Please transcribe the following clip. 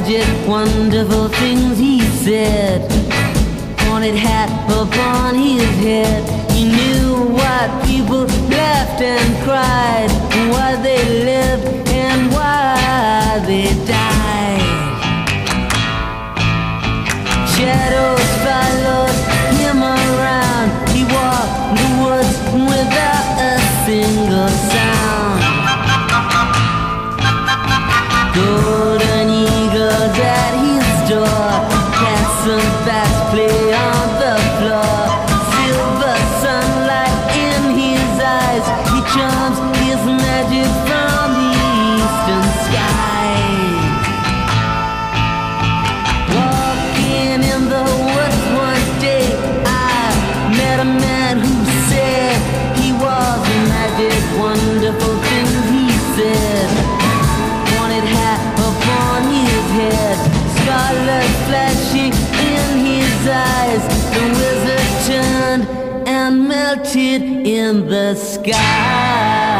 magic, wonderful things he said. Pointed hat upon his head. He knew what people laughed and cried, why they lived and why they died. Shadows followed him around. He walked the woods without a single sound. Golden eagles at his door, cats and bats play on the floor. Silver sunlight in his eyes, he charms his magic from the eastern sky. Walking in the woods one day, I met a man who said he was a magic, wonderful thing he said. Scarlet flashing in his eyes, the wizard turned and melted in the sky.